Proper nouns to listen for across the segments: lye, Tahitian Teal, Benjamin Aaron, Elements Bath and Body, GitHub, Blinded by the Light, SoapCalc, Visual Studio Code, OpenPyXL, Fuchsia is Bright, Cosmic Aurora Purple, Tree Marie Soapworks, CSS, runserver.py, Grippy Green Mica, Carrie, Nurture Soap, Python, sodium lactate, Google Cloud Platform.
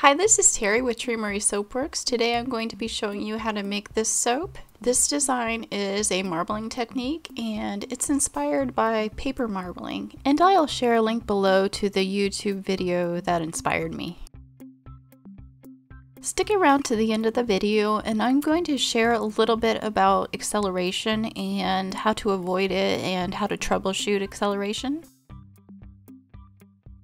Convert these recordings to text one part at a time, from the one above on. Hi, this is Terry with Tree Marie Soapworks. Today I'm going to be showing you how to make this soap. This design is a marbling technique and it's inspired by paper marbling. And I'll share a link below to the YouTube video that inspired me. Stick around to the end of the video and I'm going to share a little bit about acceleration and how to avoid it and how to troubleshoot acceleration.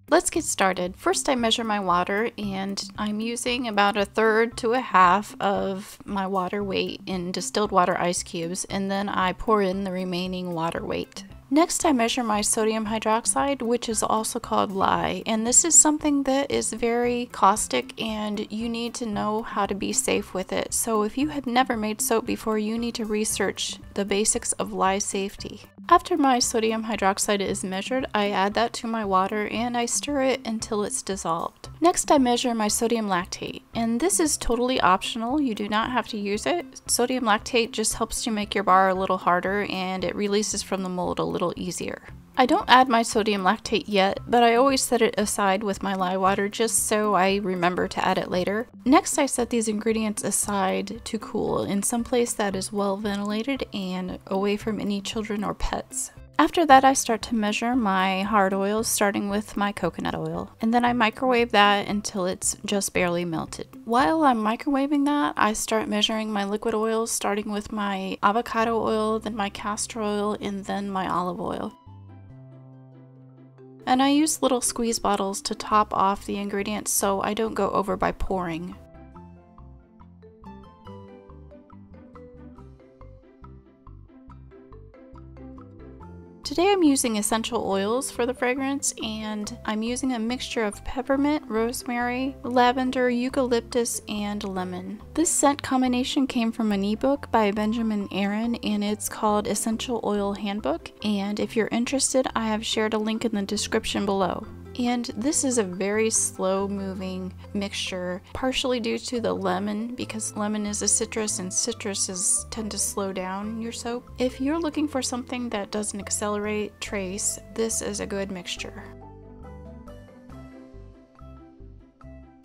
Let's get started. First I measure my water and I'm using about 1/3 to 1/2 of my water weight in distilled water ice cubes, and then I pour in the remaining water weight. Next I measure my sodium hydroxide, which is also called lye, and this is something that is very caustic and you need to know how to be safe with it. So if you have never made soap before, you need to research the basics of lye safety. After my sodium hydroxide is measured, I add that to my water and I stir it until it's dissolved. Next, I measure my sodium lactate, and this is totally optional. You do not have to use it. Sodium lactate just helps to make your bar a little harder and it releases from the mold a little easier. I don't add my sodium lactate yet, but I always set it aside with my lye water just so I remember to add it later. Next, I set these ingredients aside to cool in some place that is well ventilated and away from any children or pets. After that, I start to measure my hard oils, starting with my coconut oil, and then I microwave that until it's just barely melted. While I'm microwaving that, I start measuring my liquid oils, starting with my avocado oil, then my castor oil, and then my olive oil. And I use little squeeze bottles to top off the ingredients so I don't go over by pouring. Today I'm using essential oils for the fragrance, and I'm using a mixture of peppermint, rosemary, lavender, eucalyptus, and lemon. This scent combination came from an ebook by Benjamin Aaron, and it's called Essential Oil Handbook, and if you're interested, I have shared a link in the description below. And this is a very slow moving mixture, partially due to the lemon, because lemon is a citrus and citruses tend to slow down your soap. If you're looking for something that doesn't accelerate trace, this is a good mixture.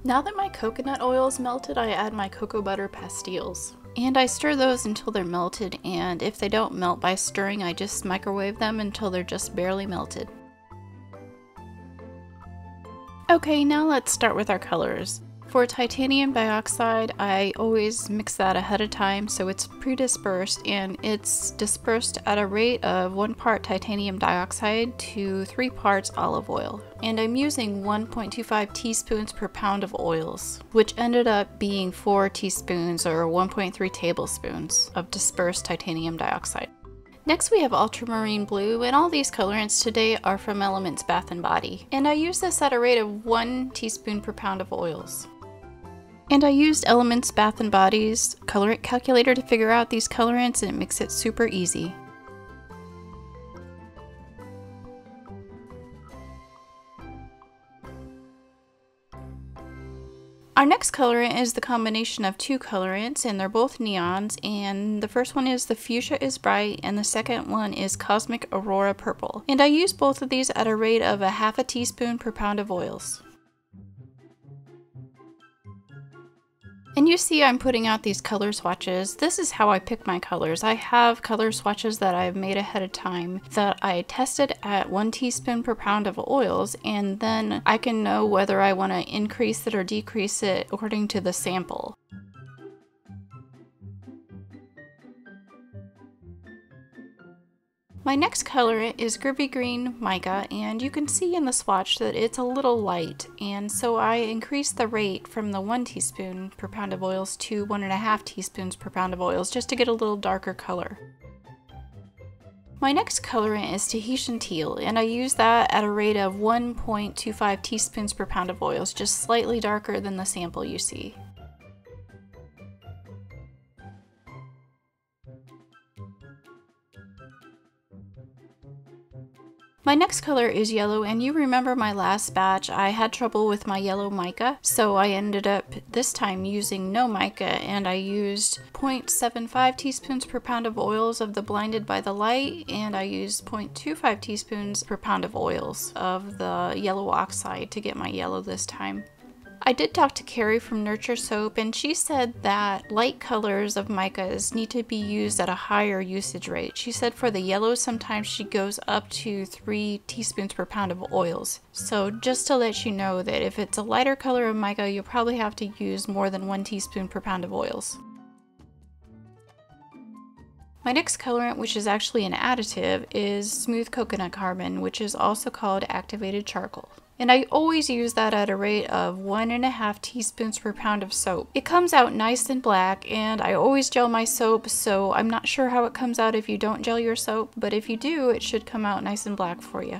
Now that my coconut oil is melted, I add my cocoa butter pastilles. And I stir those until they're melted, and if they don't melt by stirring, I just microwave them until they're just barely melted. Okay, now let's start with our colors. For titanium dioxide, I always mix that ahead of time so it's pre-dispersed, and it's dispersed at a rate of 1 part titanium dioxide to 3 parts olive oil. And I'm using 1.25 teaspoons per pound of oils, which ended up being 4 teaspoons or 1.3 tablespoons of dispersed titanium dioxide. Next we have ultramarine blue, and all these colorants today are from Elements Bath and Body. And I use this at a rate of 1 teaspoon per pound of oils. And I used Elements Bath and Body's colorant calculator to figure out these colorants, and it makes it super easy. Our next colorant is the combination of 2 colorants, and they're both neons, and the first one is the Fuchsia is Bright and the second one is Cosmic Aurora Purple. And I use both of these at a rate of 1/2 teaspoon per pound of oils. And you see I'm putting out these color swatches. This is how I pick my colors. I have color swatches that I've made ahead of time that I tested at 1 teaspoon per pound of oils, and then I can know whether I want to increase it or decrease it according to the sample. My next colorant is Grippy Green Mica, and you can see in the swatch that it's a little light, and so I increased the rate from the 1 teaspoon per pound of oils to 1.5 teaspoons per pound of oils just to get a little darker color. My next colorant is Tahitian Teal, and I use that at a rate of 1.25 teaspoons per pound of oils, just slightly darker than the sample you see. My next color is yellow, and you remember my last batch, I had trouble with my yellow mica, so I ended up this time using no mica, and I used 0.75 teaspoons per pound of oils of the Blinded by the Light, and I used 0.25 teaspoons per pound of oils of the yellow oxide to get my yellow this time. I did talk to Carrie from Nurture Soap, and she said that light colors of micas need to be used at a higher usage rate. She said for the yellow, sometimes she goes up to 3 teaspoons per pound of oils. So just to let you know that if it's a lighter color of mica, you'll probably have to use more than 1 teaspoon per pound of oils. My next colorant, which is actually an additive, is smooth coconut carbon, which is also called activated charcoal. And I always use that at a rate of 1.5 teaspoons per pound of soap. It comes out nice and black, and I always gel my soap, so I'm not sure how it comes out if you don't gel your soap, but if you do, it should come out nice and black for you.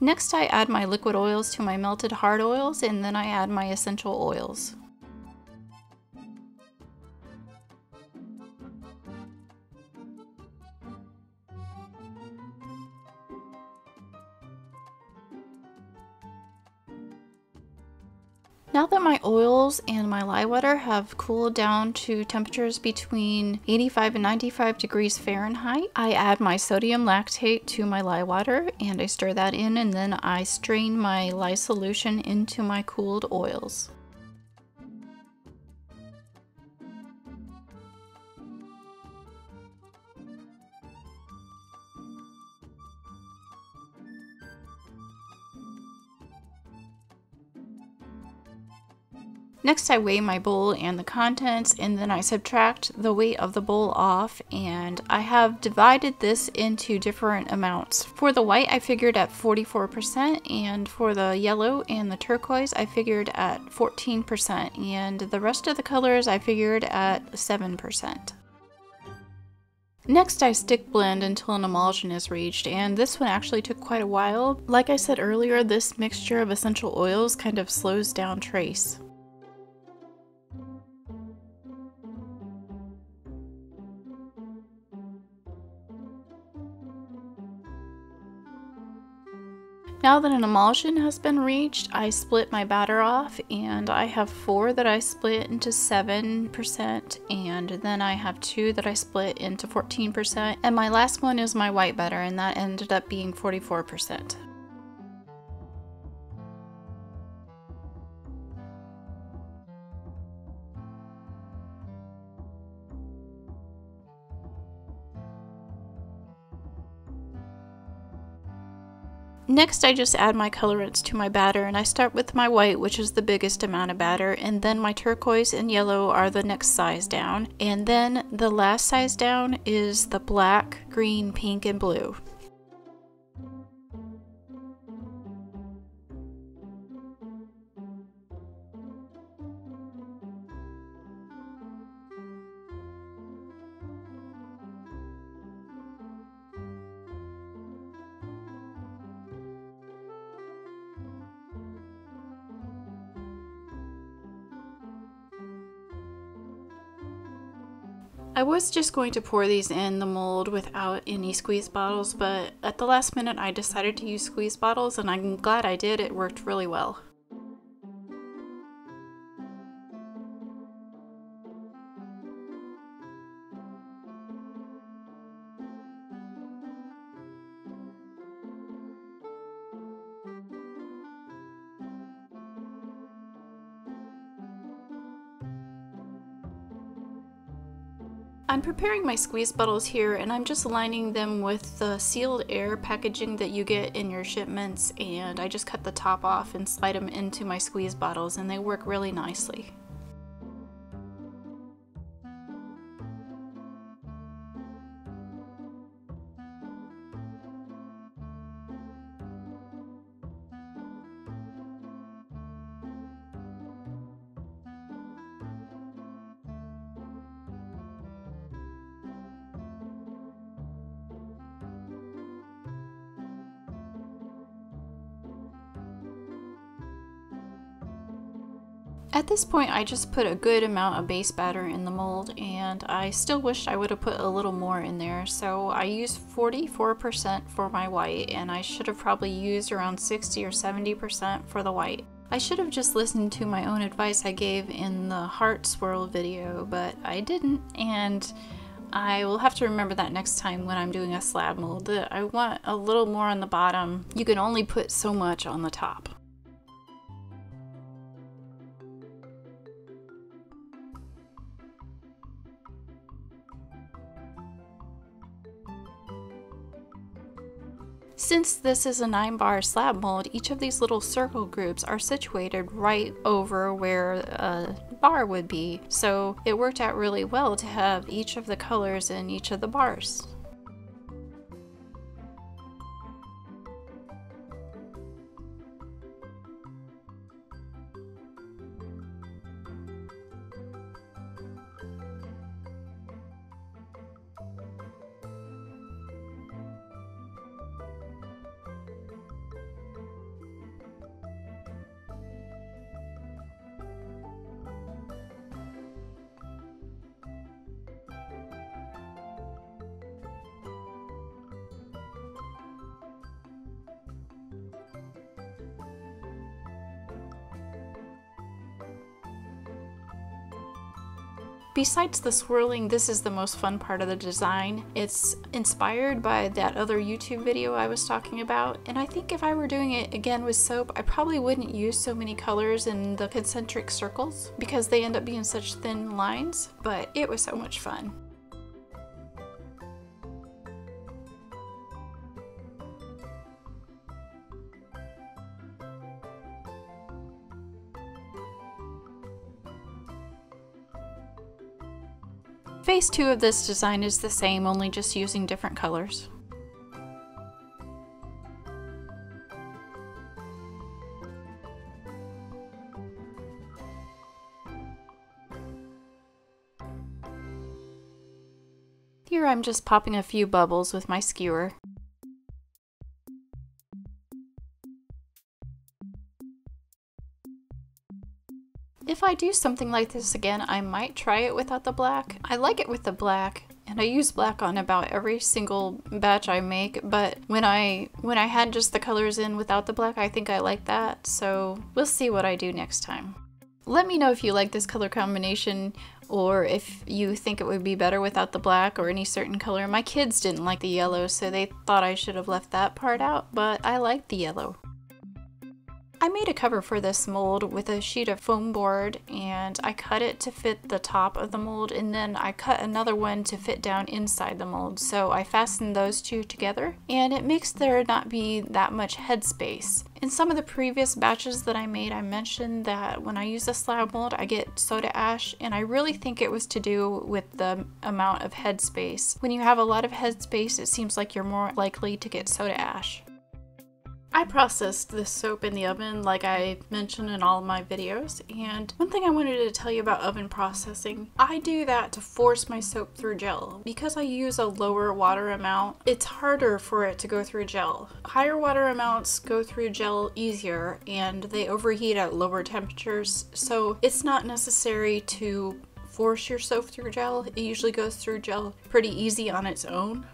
Next, I add my liquid oils to my melted hard oils, and then I add my essential oils. Now that my oils and my lye water have cooled down to temperatures between 85 and 95 degrees Fahrenheit, I add my sodium lactate to my lye water and I stir that in, and then I strain my lye solution into my cooled oils. Next, I weigh my bowl and the contents, and then I subtract the weight of the bowl off, and I have divided this into different amounts. For the white, I figured at 44%, and for the yellow and the turquoise, I figured at 14%, and the rest of the colors, I figured at 7%. Next, I stick blend until an emulsion is reached, and this one actually took quite a while. Like I said earlier, this mixture of essential oils kind of slows down trace. Now that an emulsion has been reached, I split my batter off, and I have 4 that I split into 7%, and then I have 2 that I split into 14%, and my last one is my white batter, and that ended up being 44%. Next, I just add my colorants to my batter, and I start with my white, which is the biggest amount of batter, and then my turquoise and yellow are the next size down, and then the last size down is the black, green, pink, and blue. I was just going to pour these in the mold without any squeeze bottles, but at the last minute I decided to use squeeze bottles, and I'm glad I did. It worked really well. I'm preparing my squeeze bottles here, and I'm just lining them with the sealed air packaging that you get in your shipments, and I just cut the top off and slide them into my squeeze bottles, and they work really nicely. At this point, I just put a good amount of base batter in the mold, and I still wish I would have put a little more in there, so I used 44% for my white, and I should have probably used around 60 or 70% for the white. I should have just listened to my own advice I gave in the heart swirl video, but I didn't, and I will have to remember that next time when I'm doing a slab mold. I want a little more on the bottom. You can only put so much on the top. Since this is a 9-bar slab mold, each of these little circle groups are situated right over where a bar would be, so it worked out really well to have each of the colors in each of the bars. Besides the swirling, this is the most fun part of the design. It's inspired by that other YouTube video I was talking about, and I think if I were doing it again with soap, I probably wouldn't use so many colors in the concentric circles because they end up being such thin lines, but it was so much fun. Phase 2 of this design is the same, only just using different colors. Here I'm just popping a few bubbles with my skewer. If I do something like this again, I might try it without the black. I like it with the black, and I use black on about every single batch I make, but when I had just the colors in without the black, I think I like that, so we'll see what I do next time. Let me know if you like this color combination, or if you think it would be better without the black or any certain color. My kids didn't like the yellow, so they thought I should have left that part out, but I like the yellow. I made a cover for this mold with a sheet of foam board, and I cut it to fit the top of the mold, and then I cut another one to fit down inside the mold. So I fastened those two together, and it makes there not be that much headspace. In some of the previous batches that I made, I mentioned that when I use a slab mold, I get soda ash, and I really think it was to do with the amount of headspace. When you have a lot of headspace, it seems like you're more likely to get soda ash. I processed this soap in the oven like I mentioned in all of my videos, and one thing I wanted to tell you about oven processing, I do that to force my soap through gel. Because I use a lower water amount, it's harder for it to go through gel. Higher water amounts go through gel easier, and they overheat at lower temperatures, so it's not necessary to force your soap through gel. It usually goes through gel pretty easy on its own.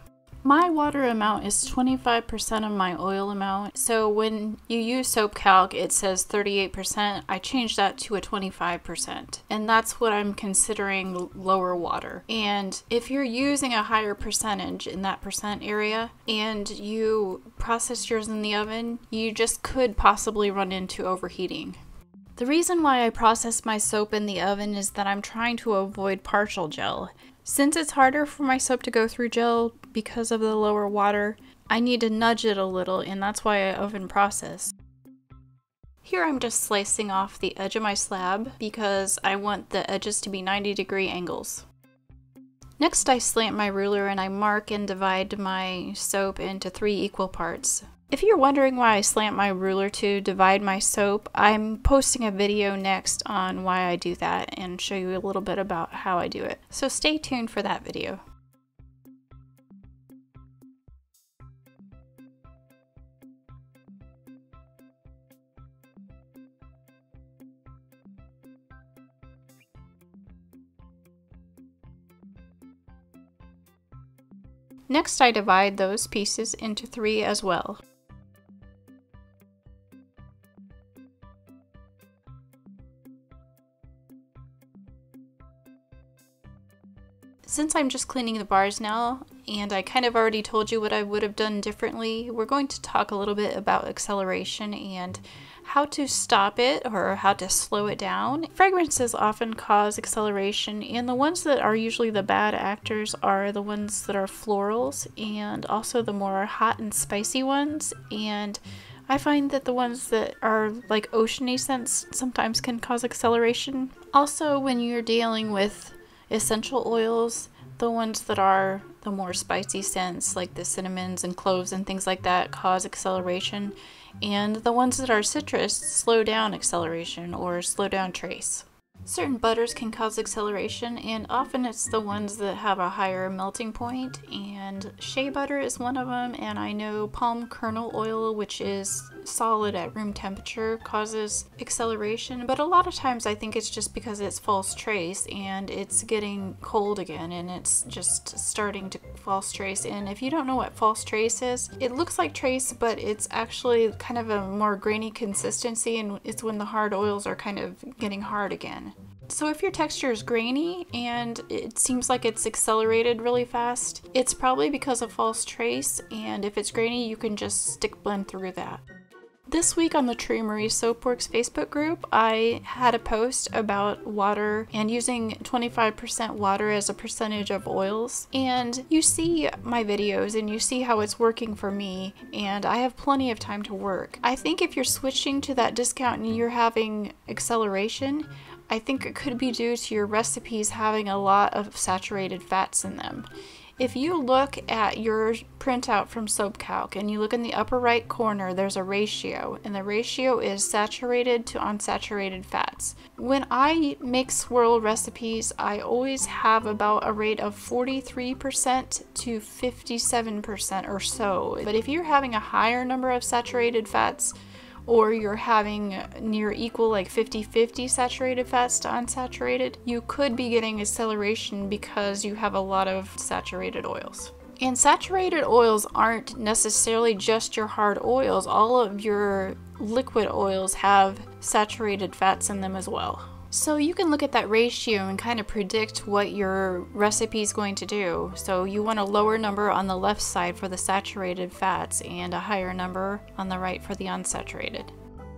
My water amount is 25% of my oil amount, so when you use SoapCalc, it says 38%. I changed that to a 25%, and that's what I'm considering lower water. And if you're using a higher percentage in that percent area, and you process yours in the oven, you just could possibly run into overheating. The reason why I process my soap in the oven is that I'm trying to avoid partial gel. Since it's harder for my soap to go through gel because of the lower water, I need to nudge it a little, and that's why I oven process. Here I'm just slicing off the edge of my slab because I want the edges to be 90-degree angles. Next, I slant my ruler and I mark and divide my soap into 3 equal parts. If you're wondering why I slant my ruler to divide my soap, I'm posting a video next on why I do that and show you a little bit about how I do it. So stay tuned for that video. Next, I divide those pieces into 3 as well. Since I'm just cleaning the bars now, and I kind of already told you what I would have done differently, we're going to talk a little bit about acceleration and how to stop it or how to slow it down. Fragrances often cause acceleration, and the ones that are usually the bad actors are the ones that are florals and also the more hot and spicy ones. And I find that the ones that are like oceany scents sometimes can cause acceleration. Also, when you're dealing with essential oils, the ones that are the more spicy scents like the cinnamons and cloves and things like that cause acceleration, and the ones that are citrus slow down acceleration or slow down trace. Certain butters can cause acceleration, and often it's the ones that have a higher melting point, and shea butter is one of them, and I know palm kernel oil, which is solid at room temperature, causes acceleration, but a lot of times I think it's just because it's false trace and it's getting cold again and it's just starting to false trace. And if you don't know what false trace is, it looks like trace, but it's actually kind of a more grainy consistency, and it's when the hard oils are kind of getting hard again. So if your texture is grainy and it seems like it's accelerated really fast, it's probably because of false trace, and if it's grainy you can just stick blend through that. This week on the Tree Marie Soapworks Facebook group, I had a post about water and using 25% water as a percentage of oils. And you see my videos and you see how it's working for me, and I have plenty of time to work. I think if you're switching to that discount and you're having acceleration, I think it could be due to your recipes having a lot of saturated fats in them. If you look at your printout from SoapCalc and you look in the upper right corner, there's a ratio, and the ratio is saturated to unsaturated fats. When I make swirl recipes, I always have about a rate of 43% to 57% or so. But if you're having a higher number of saturated fats, or you're having near equal like 50-50 saturated fats to unsaturated, you could be getting acceleration because you have a lot of saturated oils. And saturated oils aren't necessarily just your hard oils. All of your liquid oils have saturated fats in them as well. So you can look at that ratio and kind of predict what your recipe is going to do. So you want a lower number on the left side for the saturated fats and a higher number on the right for the unsaturated.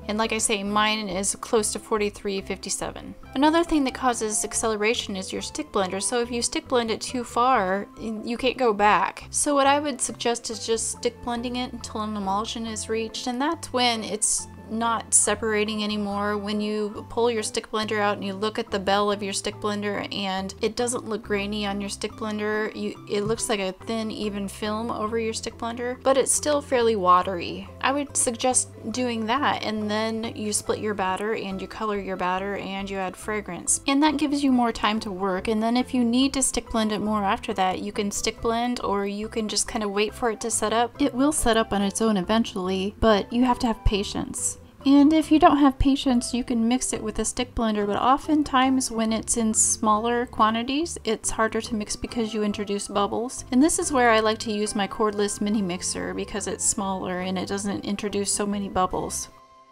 And like I say, mine is close to 43.57. Another thing that causes acceleration is your stick blender. So if you stick blend it too far, you can't go back. So what I would suggest is just stick blending it until an emulsion is reached, and that's when it's not separating anymore. When you pull your stick blender out and you look at the bell of your stick blender and it doesn't look grainy on your stick blender, it looks like a thin even film over your stick blender, but it's still fairly watery. I would suggest doing that, and then you split your batter and you color your batter and you add fragrance, and that gives you more time to work. And then if you need to stick blend it more after that, you can stick blend, or you can just kind of wait for it to set up. It will set up on its own eventually, but you have to have patience. And if you don't have patience, you can mix it with a stick blender, but oftentimes when it's in smaller quantities, it's harder to mix because you introduce bubbles. And this is where I like to use my cordless mini mixer because it's smaller and it doesn't introduce so many bubbles.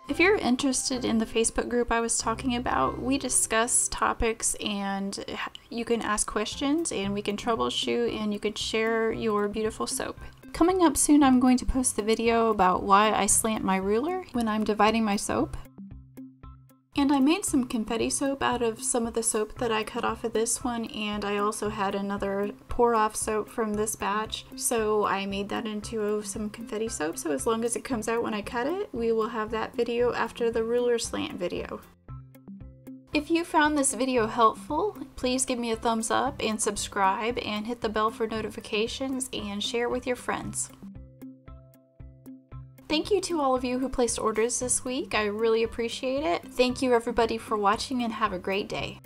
If you're interested in the Facebook group I was talking about, we discuss topics and you can ask questions and we can troubleshoot and you can share your beautiful soap. Coming up soon, I'm going to post the video about why I slant my ruler when I'm dividing my soap. And I made some confetti soap out of some of the soap that I cut off of this one, and I also had another pour off soap from this batch, so I made that into some confetti soap. So as long as it comes out when I cut it, we will have that video after the ruler slant video. If you found this video helpful, please give me a thumbs up and subscribe and hit the bell for notifications and share it with your friends. Thank you to all of you who placed orders this week. I really appreciate it. Thank you everybody for watching, and have a great day.